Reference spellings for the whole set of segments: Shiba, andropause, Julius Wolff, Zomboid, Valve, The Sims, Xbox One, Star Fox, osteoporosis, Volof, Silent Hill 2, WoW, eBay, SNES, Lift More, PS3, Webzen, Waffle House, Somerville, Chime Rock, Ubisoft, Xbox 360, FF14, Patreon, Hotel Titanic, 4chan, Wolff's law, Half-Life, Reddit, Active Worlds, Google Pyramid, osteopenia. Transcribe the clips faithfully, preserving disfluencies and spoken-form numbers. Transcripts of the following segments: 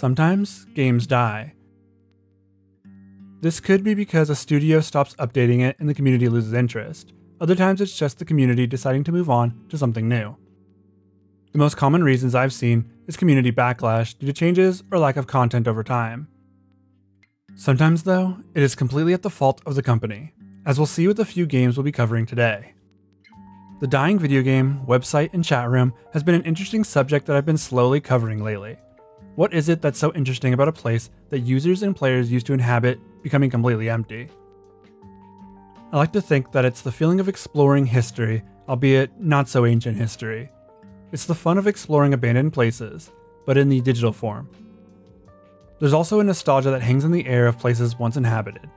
Sometimes games die. This could be because a studio stops updating it and the community loses interest. Other times it's just the community deciding to move on to something new. The most common reasons I've seen is community backlash due to changes or lack of content over time. Sometimes though, it is completely at the fault of the company, as we'll see with the few games we'll be covering today. The dying video game, website, and chat room has been an interesting subject that I've been slowly covering lately. What is it that's so interesting about a place that users and players used to inhabit becoming completely empty? I like to think that it's the feeling of exploring history, albeit not so ancient history. It's the fun of exploring abandoned places, but in the digital form. There's also a nostalgia that hangs in the air of places once inhabited.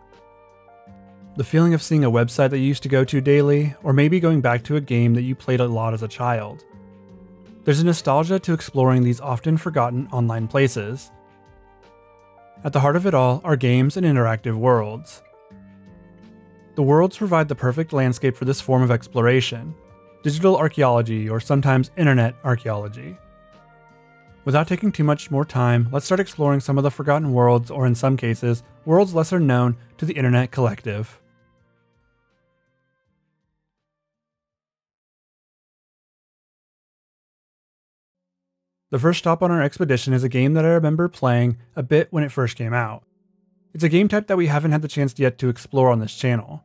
The feeling of seeing a website that you used to go to daily, or maybe going back to a game that you played a lot as a child. There's a nostalgia to exploring these often forgotten online places. At the heart of it all are games and interactive worlds. The worlds provide the perfect landscape for this form of exploration, digital archaeology or sometimes internet archaeology. Without taking too much more time, let's start exploring some of the forgotten worlds, or in some cases, worlds lesser known to the internet collective. The first stop on our expedition is a game that I remember playing a bit when it first came out. It's a game type that we haven't had the chance yet to explore on this channel.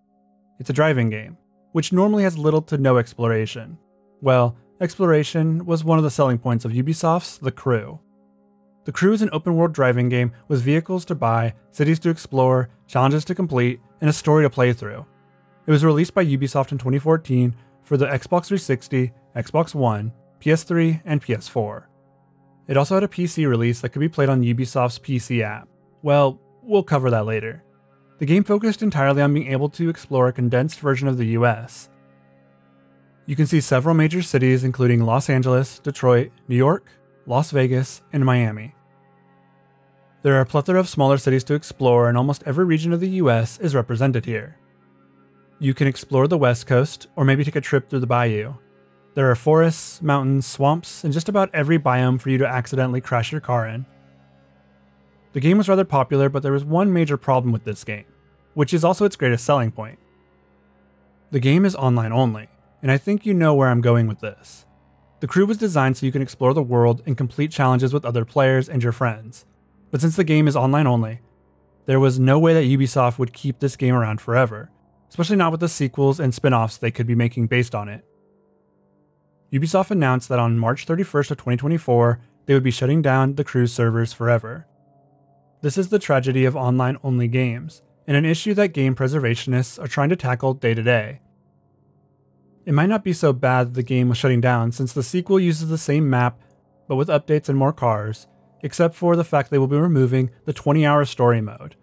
It's a driving game, which normally has little to no exploration. Well, exploration was one of the selling points of Ubisoft's The Crew. The Crew is an open-world driving game with vehicles to buy, cities to explore, challenges to complete, and a story to play through. It was released by Ubisoft in twenty fourteen for the Xbox three sixty, Xbox One, P S three, and P S four. It also had a P C release that could be played on Ubisoft's P C app. Well, we'll cover that later. The game focused entirely on being able to explore a condensed version of the U S. You can see several major cities including Los Angeles, Detroit, New York, Las Vegas, and Miami. There are a plethora of smaller cities to explore and almost every region of the U S is represented here. You can explore the West Coast or maybe take a trip through the bayou. There are forests, mountains, swamps, and just about every biome for you to accidentally crash your car in. The game was rather popular, but there was one major problem with this game, which is also its greatest selling point. The game is online only, and I think you know where I'm going with this. The Crew was designed so you can explore the world and complete challenges with other players and your friends, but since the game is online only, there was no way that Ubisoft would keep this game around forever, especially not with the sequels and spin-offs they could be making based on it. Ubisoft announced that on March thirty-first of twenty twenty-four, they would be shutting down the Crew's servers forever. This is the tragedy of online-only games, and an issue that game preservationists are trying to tackle day to day. It might not be so bad that the game was shutting down since the sequel uses the same map, but with updates and more cars, except for the fact they will be removing the twenty hour story mode.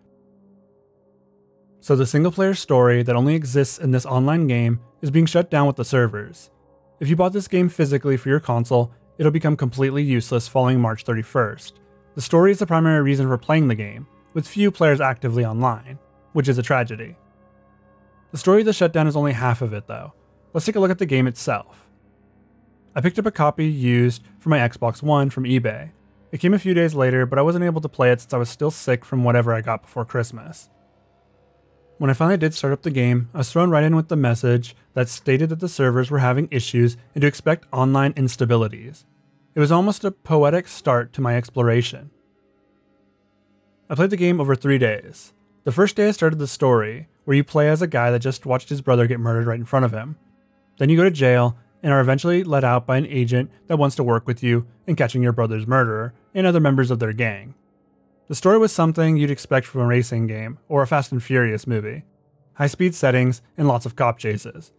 So the single-player story that only exists in this online game is being shut down with the servers. If you bought this game physically for your console, it'll become completely useless following March thirty-first. The story is the primary reason for playing the game, with few players actively online, which is a tragedy. The story of the shutdown is only half of it though. Let's take a look at the game itself. I picked up a copy used for my Xbox One from eBay. It came a few days later, but I wasn't able to play it since I was still sick from whatever I got before Christmas. When I finally did start up the game, I was thrown right in with the message that stated that the servers were having issues and to expect online instabilities. It was almost a poetic start to my exploration. I played the game over three days. The first day I started the story, where you play as a guy that just watched his brother get murdered right in front of him. Then you go to jail and are eventually let out by an agent that wants to work with you in catching your brother's murderer and other members of their gang. The story was something you'd expect from a racing game or a Fast and Furious movie. High-speed settings and lots of cop chases.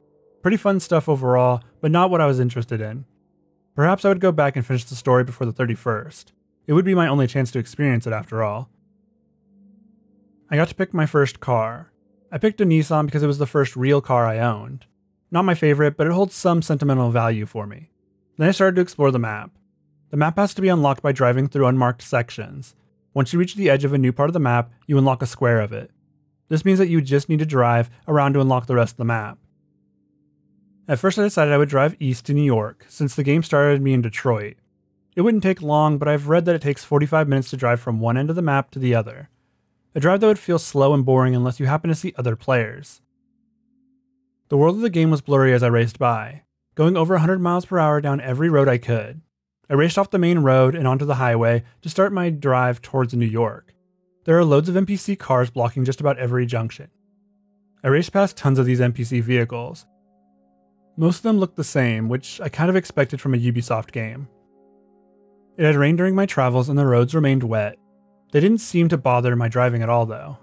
Pretty fun stuff overall, but not what I was interested in. Perhaps I would go back and finish the story before the thirty-first. It would be my only chance to experience it after all. I got to pick my first car. I picked a Nissan because it was the first real car I owned. Not my favorite, but it holds some sentimental value for me. Then I started to explore the map. The map has to be unlocked by driving through unmarked sections. Once you reach the edge of a new part of the map, you unlock a square of it. This means that you just need to drive around to unlock the rest of the map. At first I decided I would drive east to New York, since the game started me in Detroit. It wouldn't take long, but I've read that it takes forty-five minutes to drive from one end of the map to the other. A drive that would feel slow and boring unless you happen to see other players. The world of the game was blurry as I raced by, going over one hundred miles per hour down every road I could. I raced off the main road and onto the highway to start my drive towards New York. There are loads of N P C cars blocking just about every junction. I raced past tons of these N P C vehicles. Most of them looked the same, which I kind of expected from a Ubisoft game. It had rained during my travels and the roads remained wet. They didn't seem to bother my driving at all though.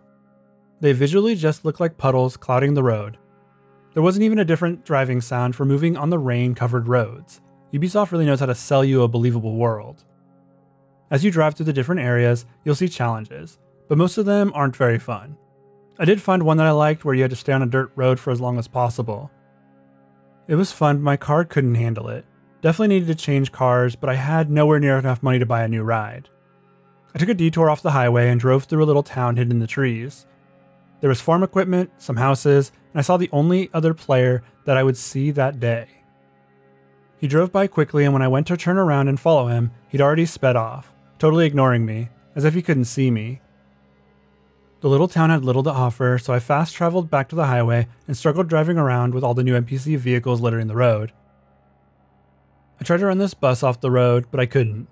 They visually just looked like puddles clouding the road. There wasn't even a different driving sound for moving on the rain-covered roads. Ubisoft really knows how to sell you a believable world. As you drive through the different areas, you'll see challenges, but most of them aren't very fun. I did find one that I liked where you had to stay on a dirt road for as long as possible. It was fun, but my car couldn't handle it. Definitely needed to change cars, but I had nowhere near enough money to buy a new ride. I took a detour off the highway and drove through a little town hidden in the trees. There was farm equipment, some houses, and I saw the only other player that I would see that day. He drove by quickly, and when I went to turn around and follow him, he'd already sped off, totally ignoring me, as if he couldn't see me. The little town had little to offer, so I fast traveled back to the highway and struggled driving around with all the new N P C vehicles littering the road. I tried to run this bus off the road, but I couldn't.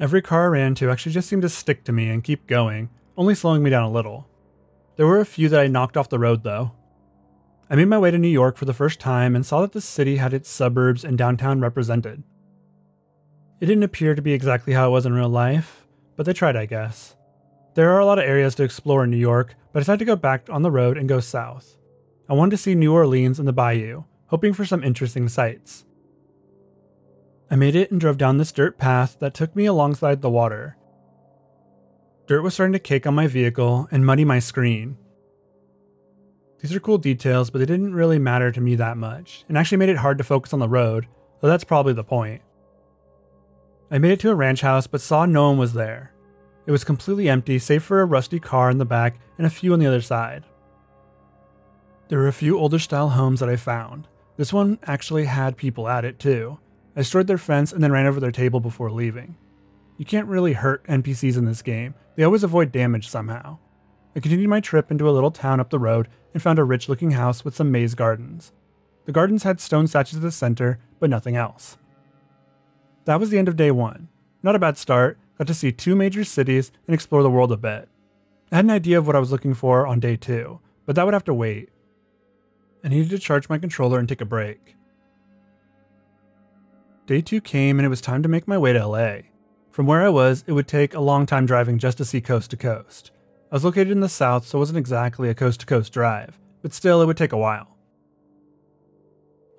Every car I ran into actually just seemed to stick to me and keep going, only slowing me down a little. There were a few that I knocked off the road though. I made my way to New York for the first time and saw that the city had its suburbs and downtown represented. It didn't appear to be exactly how it was in real life, but they tried, I guess. There are a lot of areas to explore in New York, but I decided to go back on the road and go south. I wanted to see New Orleans and the bayou, hoping for some interesting sights. I made it and drove down this dirt path that took me alongside the water. Dirt was starting to cake on my vehicle and muddy my screen. These are cool details, but they didn't really matter to me that much, and actually made it hard to focus on the road, though that's probably the point. I made it to a ranch house, but saw no one was there. It was completely empty, save for a rusty car in the back and a few on the other side. There were a few older style homes that I found. This one actually had people at it too. I destroyed their fence and then ran over their table before leaving. You can't really hurt N P Cs in this game, they always avoid damage somehow. I continued my trip into a little town up the road and found a rich looking house with some maze gardens. The gardens had stone statues at the center, but nothing else. That was the end of day one. Not a bad start, got to see two major cities and explore the world a bit. I had an idea of what I was looking for on day two, but that would have to wait. I needed to charge my controller and take a break. Day two came and it was time to make my way to L A. From where I was, it would take a long time driving just to see coast to coast. I was located in the south, so it wasn't exactly a coast to coast drive, but still it would take a while.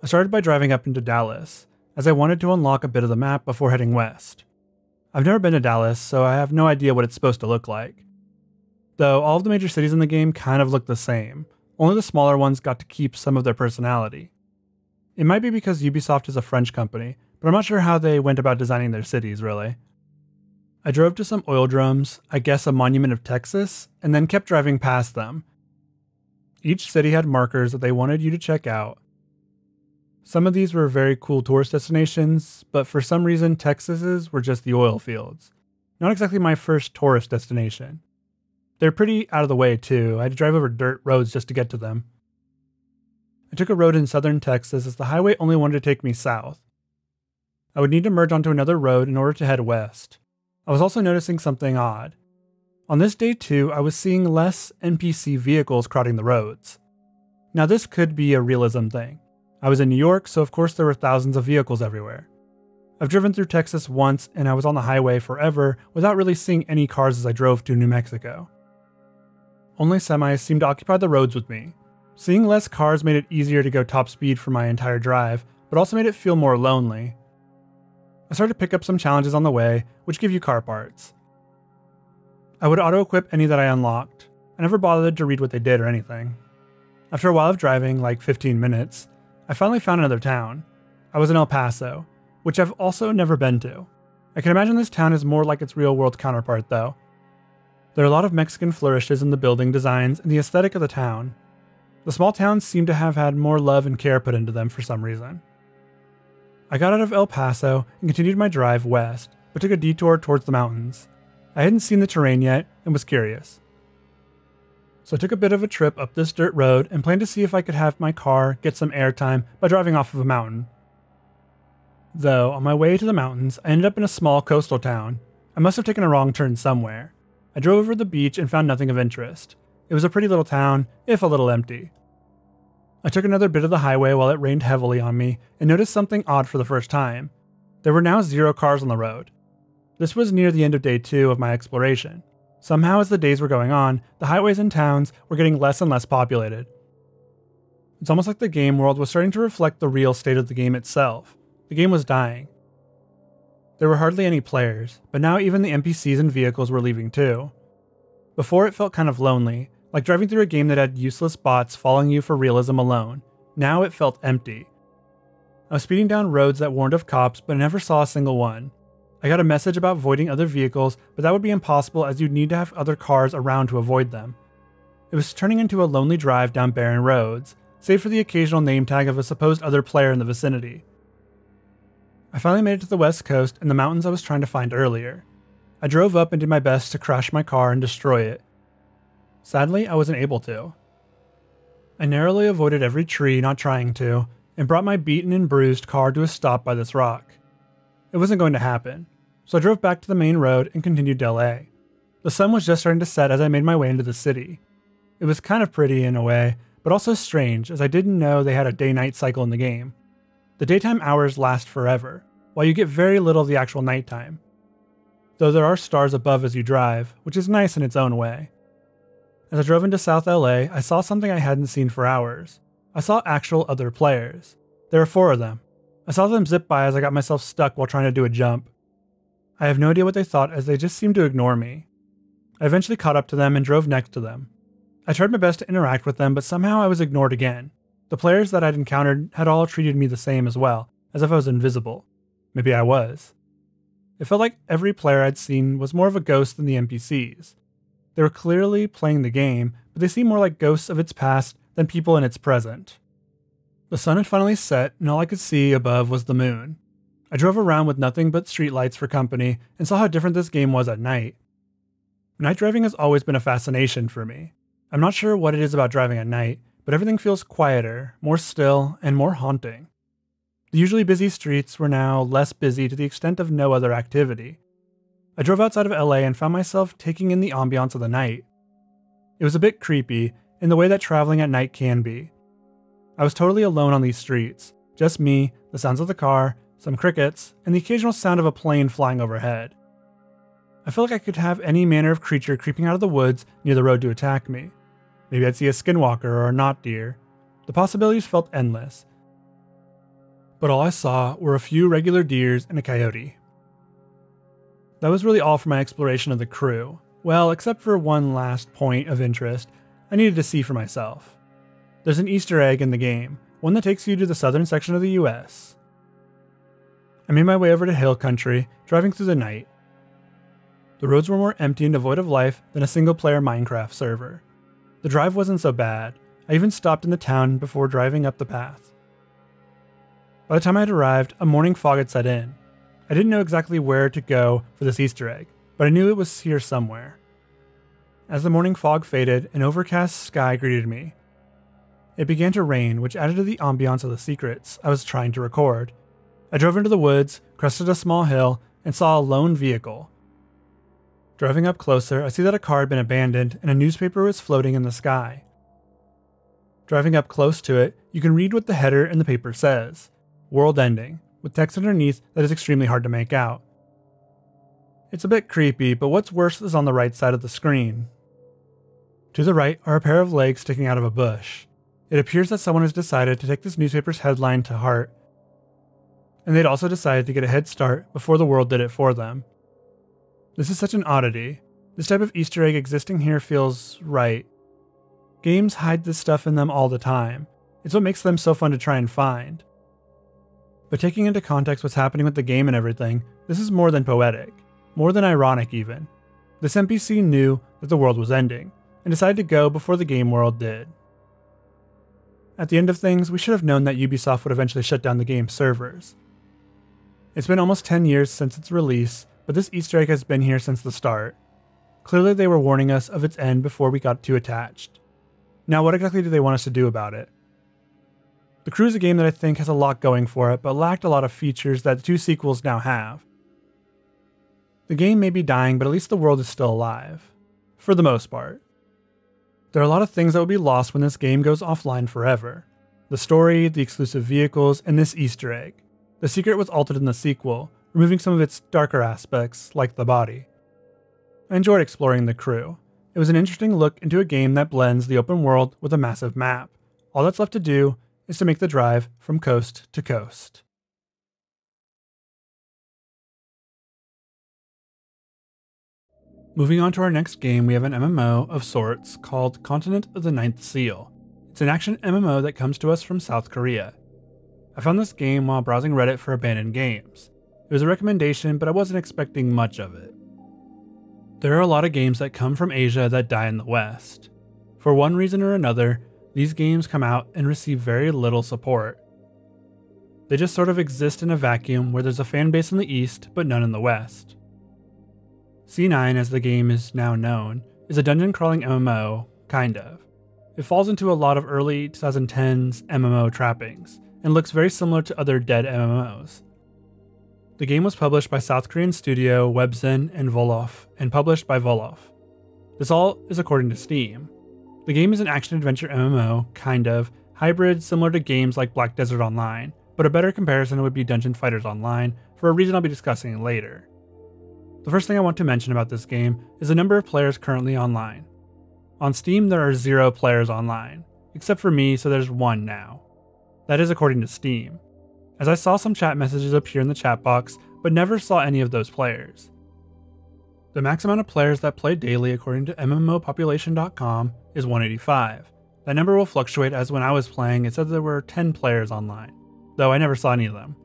I started by driving up into Dallas, as I wanted to unlock a bit of the map before heading west. I've never been to Dallas, so I have no idea what it's supposed to look like. Though all of the major cities in the game kind of look the same, only the smaller ones got to keep some of their personality. It might be because Ubisoft is a French company, but I'm not sure how they went about designing their cities, really. I drove to some oil drums, I guess a monument of Texas, and then kept driving past them. Each city had markers that they wanted you to check out. Some of these were very cool tourist destinations, but for some reason Texas's were just the oil fields. Not exactly my first tourist destination. They're pretty out of the way too, I had to drive over dirt roads just to get to them. I took a road in southern Texas as the highway only wanted to take me south. I would need to merge onto another road in order to head west. I was also noticing something odd. On this day too, I was seeing less N P C vehicles crowding the roads. Now this could be a realism thing. I was in New York, so of course there were thousands of vehicles everywhere. I've driven through Texas once and I was on the highway forever without really seeing any cars as I drove to New Mexico. Only semis seemed to occupy the roads with me. Seeing less cars made it easier to go top speed for my entire drive, but also made it feel more lonely. I started to pick up some challenges on the way, which give you car parts. I would auto-equip any that I unlocked. I never bothered to read what they did or anything. After a while of driving, like fifteen minutes, I finally found another town. I was in El Paso, which I've also never been to. I can imagine this town is more like its real-world counterpart though. There are a lot of Mexican flourishes in the building designs and the aesthetic of the town. The small towns seem to have had more love and care put into them for some reason. I got out of El Paso and continued my drive west, but took a detour towards the mountains. I hadn't seen the terrain yet and was curious. So I took a bit of a trip up this dirt road and planned to see if I could have my car get some airtime by driving off of a mountain. Though, on my way to the mountains, I ended up in a small coastal town. I must have taken a wrong turn somewhere. I drove over to the beach and found nothing of interest. It was a pretty little town, if a little empty. I took another bit of the highway while it rained heavily on me and noticed something odd for the first time. There were now zero cars on the road. This was near the end of day two of my exploration. Somehow, as the days were going on, the highways and towns were getting less and less populated. It's almost like the game world was starting to reflect the real state of the game itself. The game was dying. There were hardly any players, but now even the N P Cs and vehicles were leaving too. Before, it felt kind of lonely, like driving through a game that had useless bots following you for realism alone. Now it felt empty. I was speeding down roads that warned of cops, but I never saw a single one. I got a message about avoiding other vehicles, but that would be impossible as you'd need to have other cars around to avoid them. It was turning into a lonely drive down barren roads, save for the occasional name tag of a supposed other player in the vicinity. I finally made it to the west coast and the mountains I was trying to find earlier. I drove up and did my best to crash my car and destroy it. Sadly, I wasn't able to. I narrowly avoided every tree, not trying to, and brought my beaten and bruised car to a stop by this rock. It wasn't going to happen, so I drove back to the main road and continued to L A. The sun was just starting to set as I made my way into the city. It was kind of pretty in a way, but also strange as I didn't know they had a day-night cycle in the game. The daytime hours last forever, while you get very little of the actual nighttime. Though there are stars above as you drive, which is nice in its own way. As I drove into South L A, I saw something I hadn't seen for hours. I saw actual other players. There were four of them. I saw them zip by as I got myself stuck while trying to do a jump. I have no idea what they thought as they just seemed to ignore me. I eventually caught up to them and drove next to them. I tried my best to interact with them, but somehow I was ignored again. The players that I'd encountered had all treated me the same as well, as if I was invisible. Maybe I was. It felt like every player I'd seen was more of a ghost than the N P Cs. They were clearly playing the game, but they seemed more like ghosts of its past than people in its present. The sun had finally set, and all I could see above was the moon. I drove around with nothing but streetlights for company and saw how different this game was at night. Night driving has always been a fascination for me. I'm not sure what it is about driving at night, but everything feels quieter, more still, and more haunting. The usually busy streets were now less busy to the extent of no other activity. I drove outside of L A and found myself taking in the ambiance of the night. It was a bit creepy in the way that traveling at night can be. I was totally alone on these streets, just me, the sounds of the car, some crickets, and the occasional sound of a plane flying overhead. I felt like I could have any manner of creature creeping out of the woods near the road to attack me. Maybe I'd see a skinwalker or a knot deer. The possibilities felt endless, but all I saw were a few regular deers and a coyote. That was really all for my exploration of the crew. Well, except for one last point of interest I needed to see for myself. There's an Easter egg in the game, one that takes you to the southern section of the U S. I made my way over to hill country, driving through the night. The roads were more empty and devoid of life than a single player Minecraft server. The drive wasn't so bad. I even stopped in the town before driving up the path. By the time I had arrived, a morning fog had set in. I didn't know exactly where to go for this Easter egg, but I knew it was here somewhere. As the morning fog faded, an overcast sky greeted me. It began to rain, which added to the ambiance of the secrets I was trying to record. I drove into the woods, crested a small hill, and saw a lone vehicle. Driving up closer, I see that a car had been abandoned and a newspaper was floating in the sky. Driving up close to it, you can read what the header in the paper says, "World Ending," with text underneath that is extremely hard to make out. It's a bit creepy, but what's worse is on the right side of the screen. To the right are a pair of legs sticking out of a bush. It appears that someone has decided to take this newspaper's headline to heart, and they'd also decided to get a head start before the world did it for them. This is such an oddity. This type of Easter egg existing here feels right. Games hide this stuff in them all the time. It's what makes them so fun to try and find. But taking into context what's happening with the game and everything, this is more than poetic, more than ironic even. This N P C knew that the world was ending, and decided to go before the game world did. At the end of things, we should have known that Ubisoft would eventually shut down the game's servers. It's been almost ten years since its release, but this Easter egg has been here since the start. Clearly they were warning us of its end before we got too attached. Now what exactly do they want us to do about it? The Crew is a game that I think has a lot going for it, but lacked a lot of features that the two sequels now have. The game may be dying, but at least the world is still alive. For the most part. There are a lot of things that will be lost when this game goes offline forever. The story, the exclusive vehicles, and this Easter egg. The secret was altered in the sequel, removing some of its darker aspects, like the body. I enjoyed exploring The Crew. It was an interesting look into a game that blends the open world with a massive map. All that's left to do is to make the drive from coast to coast. Moving on to our next game, we have an M M O of sorts called Continent of the Ninth Seal. It's an action M M O that comes to us from South Korea. I found this game while browsing Reddit for abandoned games. It was a recommendation, but I wasn't expecting much of it. There are a lot of games that come from Asia that die in the West. For one reason or another, these games come out and receive very little support. They just sort of exist in a vacuum where there's a fan base in the East, but none in the West. C nine, as the game is now known, is a dungeon crawling M M O, kind of. It falls into a lot of early twenty tens M M O trappings, and looks very similar to other dead M M Os. The game was published by South Korean studio Webzen and Volof, and published by Volof. This all is according to Steam. The game is an action-adventure M M O, kind of, hybrid similar to games like Black Desert Online, but a better comparison would be Dungeon Fighters Online, for a reason I'll be discussing later. The first thing I want to mention about this game is the number of players currently online. On Steam there are zero players online, except for me, so there's one now. That is according to Steam, as I saw some chat messages appear in the chat box, but never saw any of those players. The max amount of players that play daily according to M M O population dot com is one eighty-five. That number will fluctuate, as when I was playing it said there were ten players online, though I never saw any of them.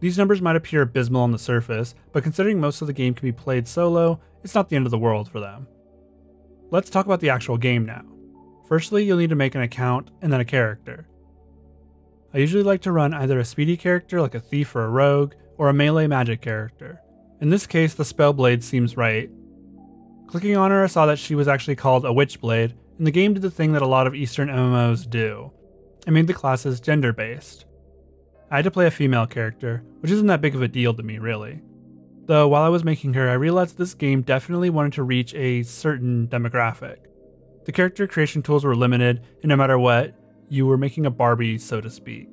These numbers might appear abysmal on the surface, but considering most of the game can be played solo, it's not the end of the world for them. Let's talk about the actual game now. Firstly, you'll need to make an account and then a character. I usually like to run either a speedy character like a thief or a rogue, or a melee magic character. In this case, the Spellblade seems right. Clicking on her, I saw that she was actually called a Witchblade, and the game did the thing that a lot of Eastern M M Os do. It made the classes gender-based. I had to play a female character, which isn't that big of a deal to me really. Though while I was making her, I realized this game definitely wanted to reach a certain demographic. The character creation tools were limited, and no matter what, you were making a Barbie, so to speak.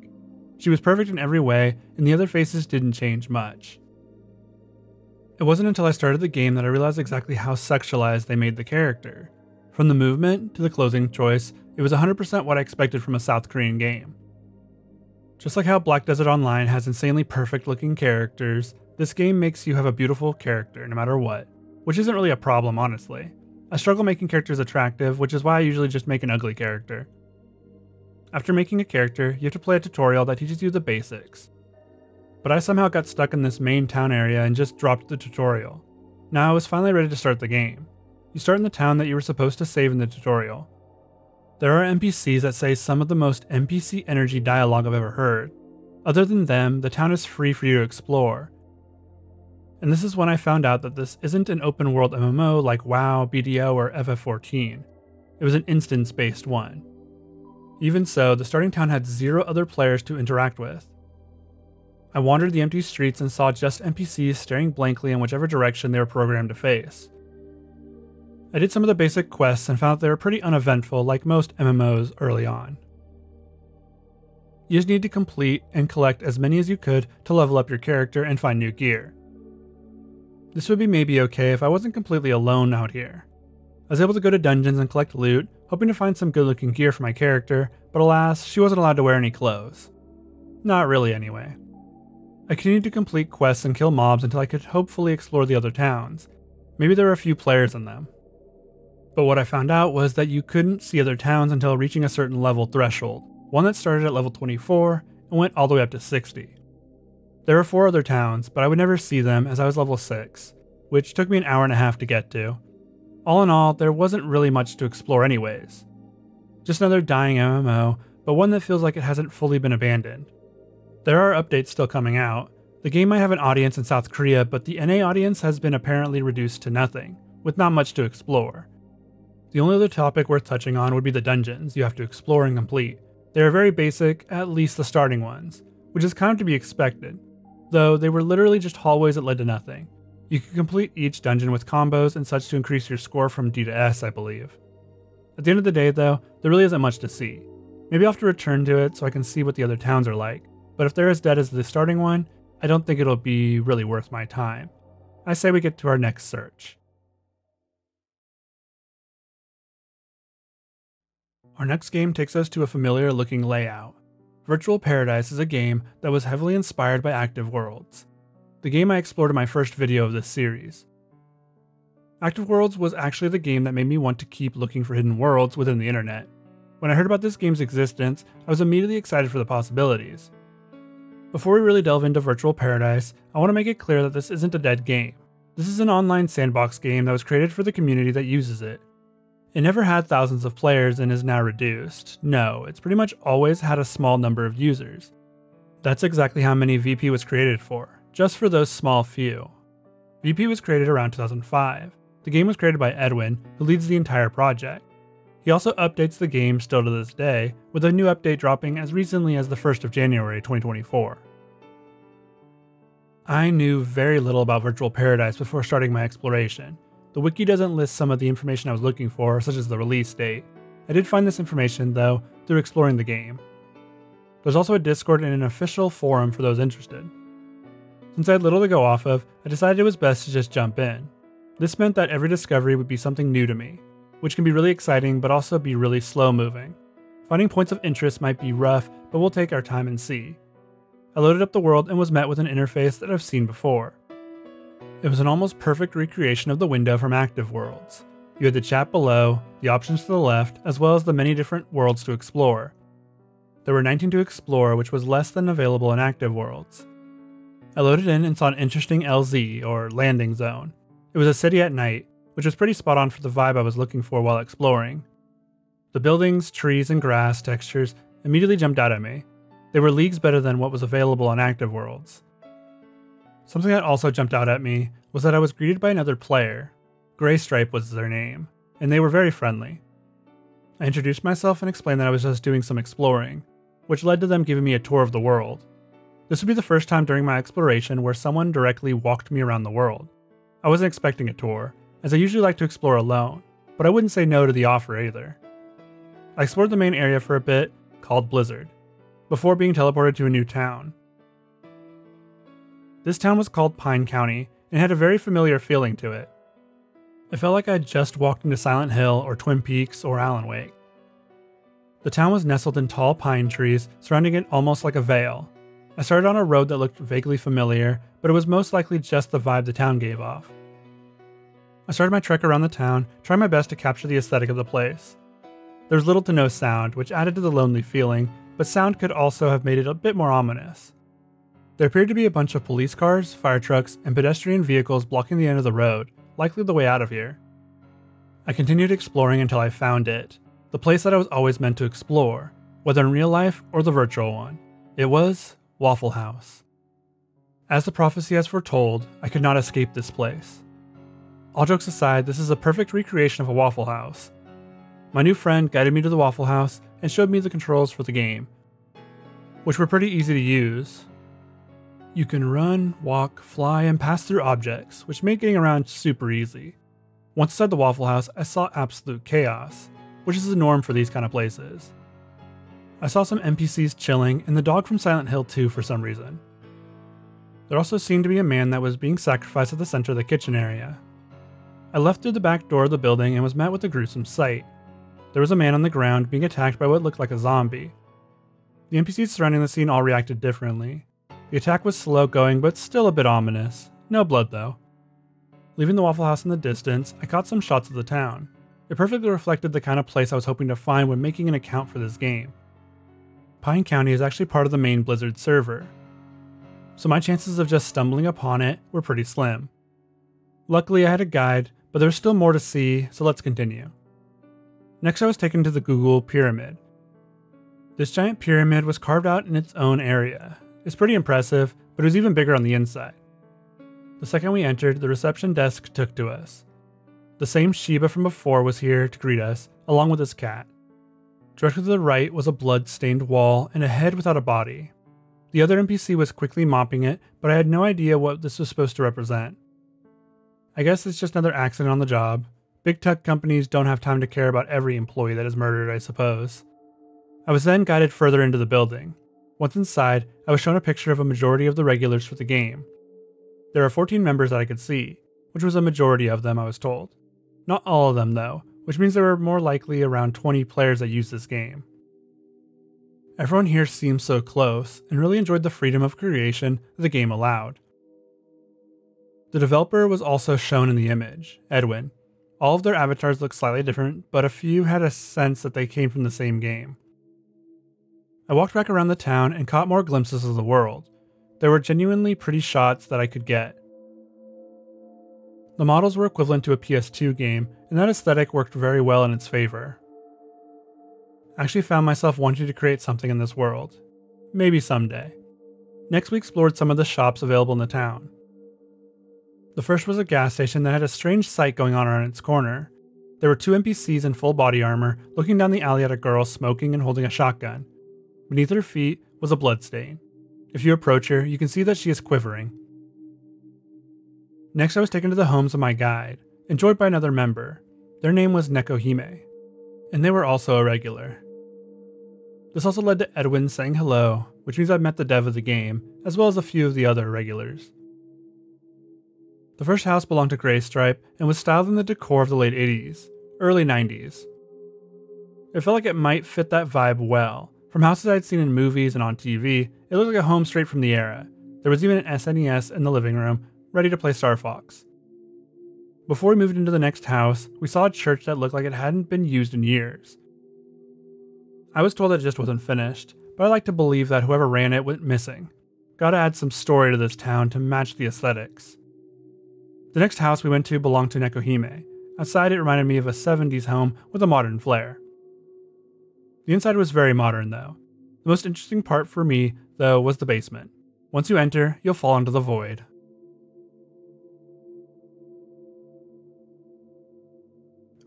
She was perfect in every way, and the other faces didn't change much. It wasn't until I started the game that I realized exactly how sexualized they made the character. From the movement to the clothing choice, it was one hundred percent what I expected from a South Korean game. Just like how Black Desert Online has insanely perfect looking characters, this game makes you have a beautiful character no matter what, which isn't really a problem honestly. I struggle making characters attractive, which is why I usually just make an ugly character. After making a character, you have to play a tutorial that teaches you the basics. But I somehow got stuck in this main town area and just dropped the tutorial. Now I was finally ready to start the game. You start in the town that you were supposed to save in the tutorial. There are N P Cs that say some of the most N P C energy dialogue I've ever heard. Other than them, the town is free for you to explore. And this is when I found out that this isn't an open world M M O like WoW, B D O, or F F fourteen. It was an instance-based one. Even so, the starting town had zero other players to interact with. I wandered the empty streets and saw just N P Cs staring blankly in whichever direction they were programmed to face. I did some of the basic quests and found that they were pretty uneventful like most M M Os early on. You just need to complete and collect as many as you could to level up your character and find new gear. This would be maybe okay if I wasn't completely alone out here. I was able to go to dungeons and collect loot, hoping to find some good looking gear for my character, but alas, she wasn't allowed to wear any clothes. Not really anyway. I continued to complete quests and kill mobs until I could hopefully explore the other towns. Maybe there were a few players in them. But what I found out was that you couldn't see other towns until reaching a certain level threshold, one that started at level twenty-four and went all the way up to sixty. There were four other towns, but I would never see them as I was level six, which took me an hour and a half to get to. All in all, there wasn't really much to explore anyways. Just another dying M M O, but one that feels like it hasn't fully been abandoned. There are updates still coming out, The game might have an audience in South Korea, but the N A audience has been apparently reduced to nothing, with not much to explore. The only other topic worth touching on would be the dungeons you have to explore and complete. They are very basic, at least the starting ones, which is kind of to be expected, though they were literally just hallways that led to nothing. You can complete each dungeon with combos and such to increase your score from D to S, I believe. At the end of the day though, there really isn't much to see. Maybe I'll have to return to it so I can see what the other towns are like, but if they're as dead as the starting one, I don't think it'll be really worth my time. I say we get to our next search. Our next game takes us to a familiar looking layout. Virtual Paradise is a game that was heavily inspired by Active Worlds, the game I explored in my first video of this series. Active Worlds was actually the game that made me want to keep looking for hidden worlds within the internet. When I heard about this game's existence, I was immediately excited for the possibilities. Before we really delve into Virtual Paradise, I want to make it clear that this isn't a dead game. This is an online sandbox game that was created for the community that uses it. It never had thousands of players and is now reduced. No, it's pretty much always had a small number of users. That's exactly how many V P was created for, just for those small few. V P was created around two thousand five. The game was created by Edwin, who leads the entire project. He also updates the game still to this day, with a new update dropping as recently as the first of January twenty twenty-four. I knew very little about Virtual Paradise before starting my exploration. The wiki doesn't list some of the information I was looking for, such as the release date. I did find this information, though, through exploring the game. There's also a Discord and an official forum for those interested. Since I had little to go off of, I decided it was best to just jump in. This meant that every discovery would be something new to me, which can be really exciting but also be really slow moving. Finding points of interest might be rough, but we'll take our time and see. I loaded up the world and was met with an interface that I've seen before. It was an almost perfect recreation of the window from Active Worlds. You had the chat below, the options to the left, as well as the many different worlds to explore. There were nineteen to explore, which was less than available in Active Worlds. I loaded in and saw an interesting L Z, or landing zone. It was a city at night, which was pretty spot on for the vibe I was looking for while exploring. The buildings, trees, and grass textures immediately jumped out at me. They were leagues better than what was available on Active Worlds. Something that also jumped out at me was that I was greeted by another player. Graystripe was their name, and they were very friendly. I introduced myself and explained that I was just doing some exploring, which led to them giving me a tour of the world. This would be the first time during my exploration where someone directly walked me around the world. I wasn't expecting a tour, as I usually like to explore alone, but I wouldn't say no to the offer either. I explored the main area for a bit, called Blizzard, before being teleported to a new town. This town was called Pine County, and had a very familiar feeling to it. It felt like I had just walked into Silent Hill or Twin Peaks or Alan Wake. The town was nestled in tall pine trees, surrounding it almost like a veil. I started on a road that looked vaguely familiar, but it was most likely just the vibe the town gave off. I started my trek around the town, trying my best to capture the aesthetic of the place. There was little to no sound, which added to the lonely feeling, but sound could also have made it a bit more ominous. There appeared to be a bunch of police cars, fire trucks, and pedestrian vehicles blocking the end of the road, likely the way out of here. I continued exploring until I found it, the place that I was always meant to explore, whether in real life or the virtual one. It was Waffle House. As the prophecy has foretold, I could not escape this place. All jokes aside, this is a perfect recreation of a Waffle House. My new friend guided me to the Waffle House and showed me the controls for the game, which were pretty easy to use. You can run, walk, fly, and pass through objects, which made getting around super easy. Once inside the Waffle House, I saw absolute chaos, which is the norm for these kind of places. I saw some N P Cs chilling and the dog from Silent Hill two for some reason. There also seemed to be a man that was being sacrificed at the center of the kitchen area. I left through the back door of the building and was met with a gruesome sight. There was a man on the ground being attacked by what looked like a zombie. The N P Cs surrounding the scene all reacted differently. The attack was slow going but still a bit ominous. No blood though. Leaving the Waffle House in the distance, I caught some shots of the town. It perfectly reflected the kind of place I was hoping to find when making an account for this game. Pine County is actually part of the main Blizzard server, so my chances of just stumbling upon it were pretty slim. Luckily I had a guide, but there's still more to see, so let's continue. Next I was taken to the Google Pyramid. This giant pyramid was carved out in its own area. It's pretty impressive, but it was even bigger on the inside. The second we entered, the reception desk took to us. The same Shiba from before was here to greet us, along with his cat. Directly to the right was a blood-stained wall and a head without a body. The other N P C was quickly mopping it, but I had no idea what this was supposed to represent. I guess it's just another accident on the job. Big tech companies don't have time to care about every employee that is murdered, I suppose. I was then guided further into the building. Once inside, I was shown a picture of a majority of the regulars for the game. There are fourteen members that I could see, which was a majority of them, I was told. Not all of them though, which means there were more likely around twenty players that used this game. Everyone here seemed so close and really enjoyed the freedom of creation that the game allowed. The developer was also shown in the image, Edwin. All of their avatars looked slightly different, but a few had a sense that they came from the same game. I walked back around the town and caught more glimpses of the world. There were genuinely pretty shots that I could get. The models were equivalent to a P S two game, and that aesthetic worked very well in its favor. I actually found myself wanting to create something in this world. Maybe someday. Next we explored some of the shops available in the town. The first was a gas station that had a strange sight going on around its corner. There were two N P Cs in full body armor looking down the alley at a girl smoking and holding a shotgun. Beneath her feet was a bloodstain. If you approach her, you can see that she is quivering. Next, I was taken to the homes of my guide, and joined by another member. Their name was Nekohime, and they were also a regular. This also led to Edwin saying hello, which means I've met the dev of the game, as well as a few of the other regulars. The first house belonged to Graystripe and was styled in the decor of the late eighties, early nineties. It felt like it might fit that vibe well. From houses I'd seen in movies and on T V, it looked like a home straight from the era. There was even an S N E S in the living room, ready to play Star Fox. Before we moved into the next house, we saw a church that looked like it hadn't been used in years. I was told that it just wasn't finished, but I like to believe that whoever ran it went missing. Gotta add some story to this town to match the aesthetics. The next house we went to belonged to Nekohime. Outside, it reminded me of a seventies home with a modern flair. The inside was very modern though. The most interesting part for me though was the basement. Once you enter, you'll fall into the void.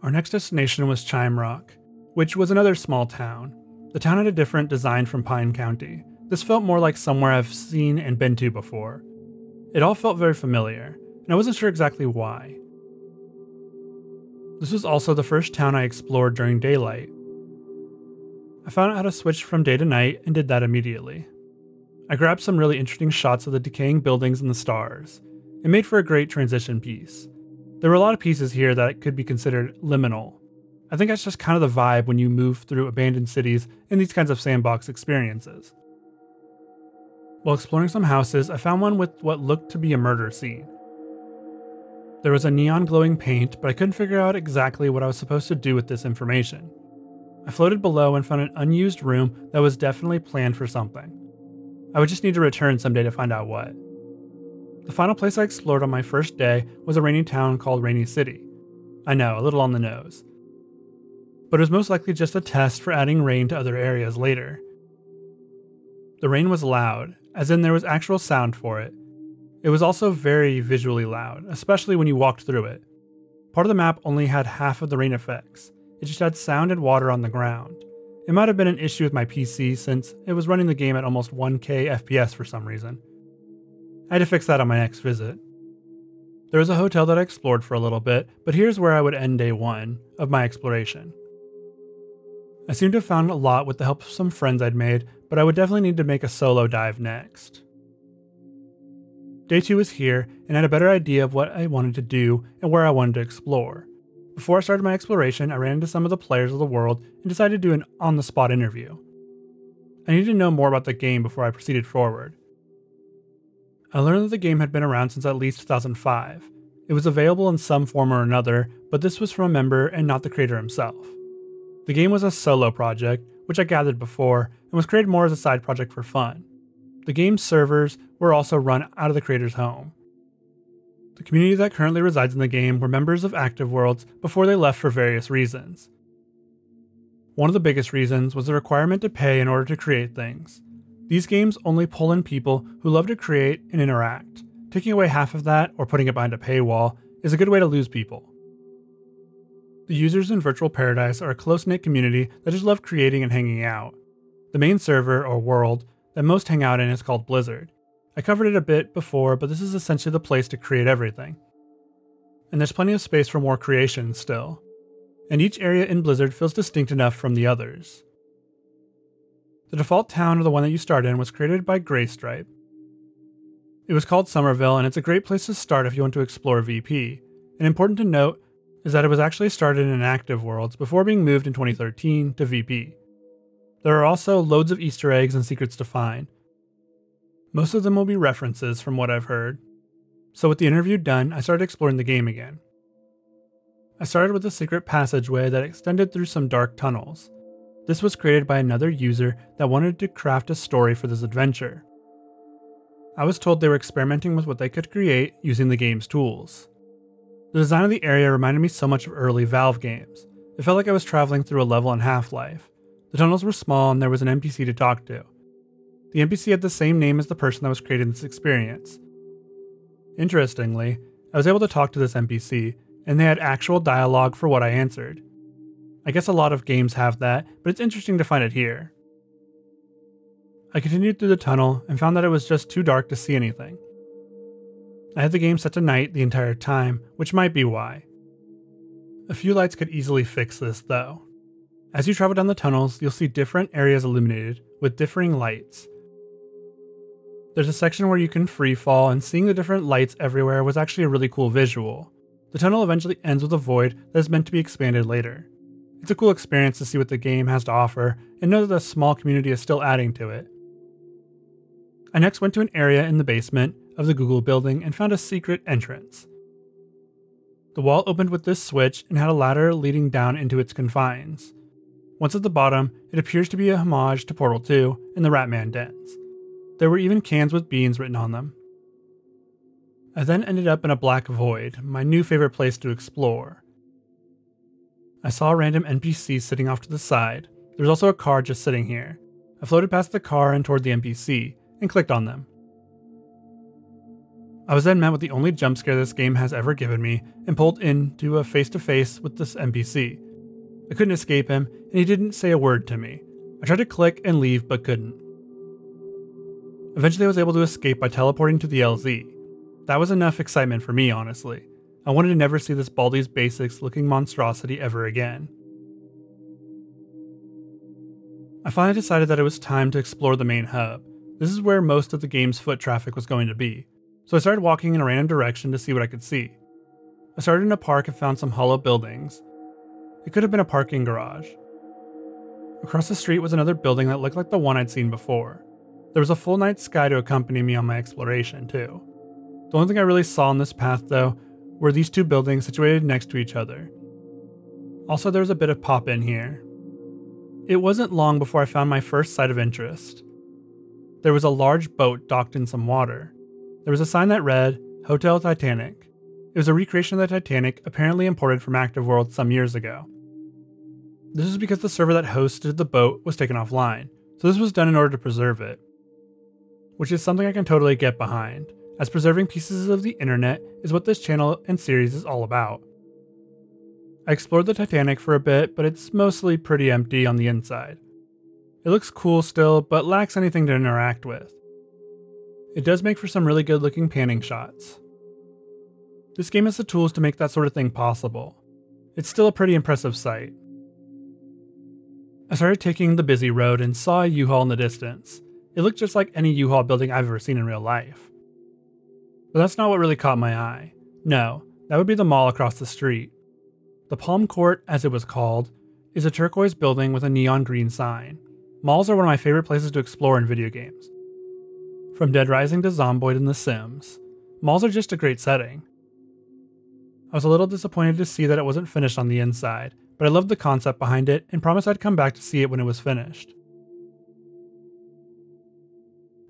Our next destination was Chime Rock, which was another small town. The town had a different design from Pine County. This felt more like somewhere I've seen and been to before. It all felt very familiar, and I wasn't sure exactly why. This was also the first town I explored during daylight. I found out how to switch from day to night and did that immediately. I grabbed some really interesting shots of the decaying buildings and the stars. It made for a great transition piece. There were a lot of pieces here that could be considered liminal. I think that's just kind of the vibe when you move through abandoned cities in these kinds of sandbox experiences. While exploring some houses, I found one with what looked to be a murder scene. There was a neon glowing paint, but I couldn't figure out exactly what I was supposed to do with this information. I floated below and found an unused room that was definitely planned for something. I would just need to return someday to find out what. The final place I explored on my first day was a rainy town called Rainy City. I know, a little on the nose. But it was most likely just a test for adding rain to other areas later. The rain was loud, as in there was actual sound for it. It was also very visually loud, especially when you walked through it. Part of the map only had half of the rain effects. It just had sound and water on the ground. It might have been an issue with my P C since it was running the game at almost one K F P S for some reason. I had to fix that on my next visit. There was a hotel that I explored for a little bit, but here's where I would end day one of my exploration. I seem to have found a lot with the help of some friends I'd made, but I would definitely need to make a solo dive next. Day two was here, and I had a better idea of what I wanted to do and where I wanted to explore. Before I started my exploration, I ran into some of the players of the world and decided to do an on-the-spot interview. I needed to know more about the game before I proceeded forward. I learned that the game had been around since at least two thousand five. It was available in some form or another, but this was from a member and not the creator himself. The game was a solo project, which I gathered before, and was created more as a side project for fun. The game's servers were also run out of the creator's home. The community that currently resides in the game were members of Active Worlds before they left for various reasons. One of the biggest reasons was the requirement to pay in order to create things. These games only pull in people who love to create and interact. Taking away half of that, or putting it behind a paywall, is a good way to lose people. The users in Virtual Paradise are a close-knit community that just love creating and hanging out. The main server, or world, that most hang out in is called Blizzard. I covered it a bit before, but this is essentially the place to create everything. And there's plenty of space for more creation still. And each area in Blizzard feels distinct enough from the others. The default town, or the one that you start in, was created by Graystripe. It was called Somerville, and it's a great place to start if you want to explore V P. And important to note is that it was actually started in Active Worlds before being moved in twenty thirteen to V P. There are also loads of Easter eggs and secrets to find. Most of them will be references from what I've heard. So with the interview done, I started exploring the game again. I started with a secret passageway that extended through some dark tunnels. This was created by another user that wanted to craft a story for this adventure. I was told they were experimenting with what they could create using the game's tools. The design of the area reminded me so much of early Valve games. It felt like I was traveling through a level on Half-Life. The tunnels were small and there was an N P C to talk to. The N P C had the same name as the person that was creating this experience. Interestingly, I was able to talk to this N P C, and they had actual dialogue for what I answered. I guess a lot of games have that, but it's interesting to find it here. I continued through the tunnel and found that it was just too dark to see anything. I had the game set to night the entire time, which might be why. A few lights could easily fix this though. As you travel down the tunnels, you'll see different areas illuminated with differing lights. There's a section where you can free fall, and seeing the different lights everywhere was actually a really cool visual. The tunnel eventually ends with a void that is meant to be expanded later. It's a cool experience to see what the game has to offer and know that a small community is still adding to it. I next went to an area in the basement of the Google building and found a secret entrance. The wall opened with this switch and had a ladder leading down into its confines. Once at the bottom, it appears to be a homage to Portal two and the Ratman dens. There were even cans with beans written on them. I then ended up in a black void, my new favorite place to explore. I saw a random N P C sitting off to the side. There was also a car just sitting here. I floated past the car and toward the N P C, and clicked on them. I was then met with the only jump scare this game has ever given me, and pulled into a face-to-face with this N P C. I couldn't escape him, and he didn't say a word to me. I tried to click and leave, but couldn't. Eventually I was able to escape by teleporting to the L Z. That was enough excitement for me, honestly. I wanted to never see this Baldi's Basics looking monstrosity ever again. I finally decided that it was time to explore the main hub. This is where most of the game's foot traffic was going to be, so I started walking in a random direction to see what I could see. I started in a park and found some hollow buildings. It could have been a parking garage. Across the street was another building that looked like the one I'd seen before. There was a full night sky to accompany me on my exploration too. The only thing I really saw on this path though were these two buildings situated next to each other. Also, there was a bit of pop in here. It wasn't long before I found my first site of interest. There was a large boat docked in some water. There was a sign that read, Hotel Titanic. It was a recreation of the Titanic, apparently imported from Active Worlds some years ago. This is because the server that hosted the boat was taken offline, so this was done in order to preserve it. Which is something I can totally get behind, as preserving pieces of the internet is what this channel and series is all about. I explored the Titanic for a bit, but it's mostly pretty empty on the inside. It looks cool still, but lacks anything to interact with. It does make for some really good looking panning shots. This game has the tools to make that sort of thing possible. It's still a pretty impressive sight. I started taking the busy road and saw a U-Haul in the distance. It looked just like any U-Haul building I've ever seen in real life. But that's not what really caught my eye. No, that would be the mall across the street. The Palm Court, as it was called, is a turquoise building with a neon green sign. Malls are one of my favorite places to explore in video games. From Dead Rising to Zomboid and The Sims, malls are just a great setting. I was a little disappointed to see that it wasn't finished on the inside, but I loved the concept behind it and promised I'd come back to see it when it was finished.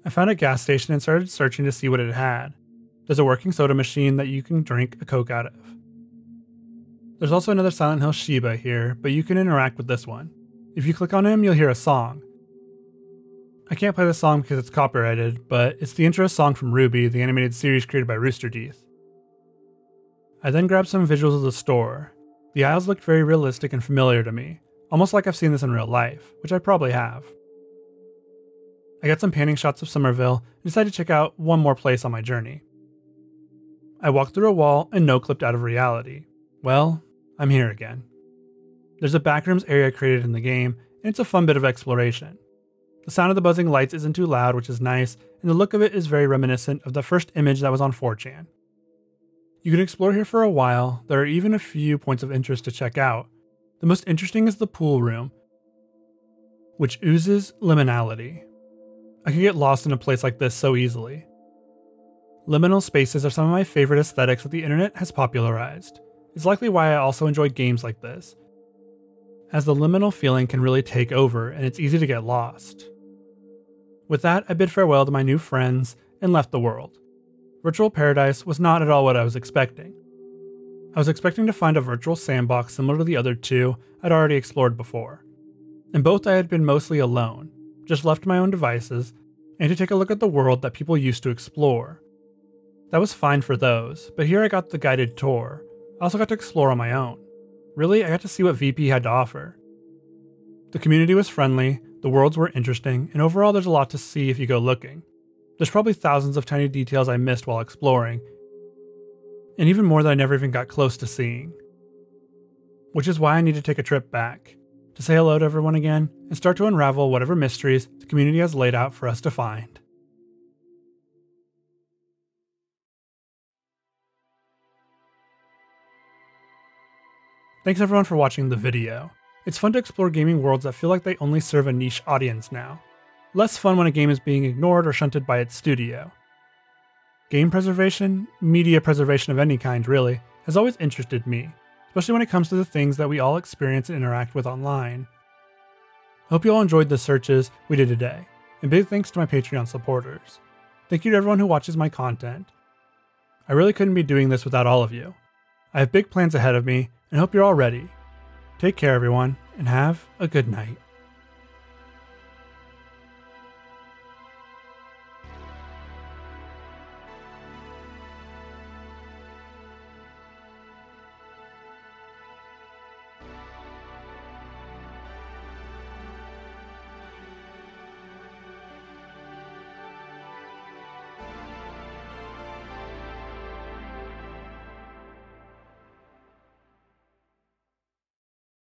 I found a gas station and started searching to see what it had. There's a working soda machine that you can drink a Coke out of. There's also another Silent Hill Shiba here, but you can interact with this one. If you click on him, you'll hear a song. I can't play this song because it's copyrighted, but it's the intro song from Ruby, the animated series created by Rooster Teeth. I then grabbed some visuals of the store. The aisles looked very realistic and familiar to me, almost like I've seen this in real life, which I probably have. I got some panning shots of Somerville and decided to check out one more place on my journey. I walked through a wall and no-clipped out of reality. Well, I'm here again. There's a backrooms area created in the game, and it's a fun bit of exploration. The sound of the buzzing lights isn't too loud, which is nice, and the look of it is very reminiscent of the first image that was on four chan. You can explore here for a while. There are even a few points of interest to check out. The most interesting is the pool room, which oozes liminality. I can get lost in a place like this so easily. Liminal spaces are some of my favorite aesthetics that the internet has popularized. It's likely why I also enjoy games like this, as the liminal feeling can really take over and it's easy to get lost. With that, I bid farewell to my new friends and left the world. Virtual Paradise was not at all what I was expecting. I was expecting to find a virtual sandbox similar to the other two I'd already explored before. In both I had been mostly alone, just left to my own devices, and to take a look at the world that people used to explore. That was fine for those, but here I got the guided tour. I also got to explore on my own. Really, I got to see what V P had to offer. The community was friendly, the worlds were interesting, and overall there's a lot to see if you go looking. There's probably thousands of tiny details I missed while exploring, and even more that I never even got close to seeing. Which is why I need to take a trip back, to say hello to everyone again, and start to unravel whatever mysteries the community has laid out for us to find. Thanks everyone for watching the video. It's fun to explore gaming worlds that feel like they only serve a niche audience now. Less fun when a game is being ignored or shunted by its studio. Game preservation, media preservation of any kind really, has always interested me, especially when it comes to the things that we all experience and interact with online. Hope you all enjoyed the searches we did today, and big thanks to my Patreon supporters. Thank you to everyone who watches my content. I really couldn't be doing this without all of you. I have big plans ahead of me, and hope you're all ready. Take care everyone, and have a good night.